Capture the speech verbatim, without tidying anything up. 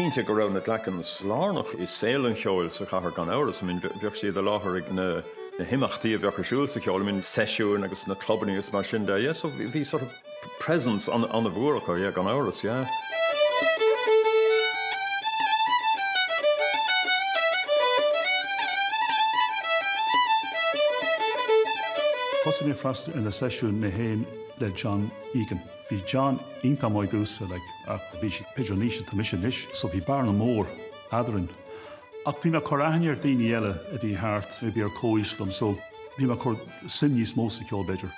cinnte go raibh na dleacans lárnach is Saoileáin seoil sa chathair gan amhras. I mean, bheadh siad a láthair ag na himachtaí a bheadh ar siúil sa cheoil. I mean, seisiúin agus na clubbaní is mar sin de. Yeah, so bhí sort of presence on on the bhuairachar, yeah, gan amhras, yeah. Possibly first in the session, Nehain led John Egan. The John Inta Moidusa, like at the Pigeonish, the Missionish, so the Barnum Moore, Adrin. Akvina Korahanier Diniella at the heart, maybe our co-Islam, so Vima Kor Simnis Mosik, all better.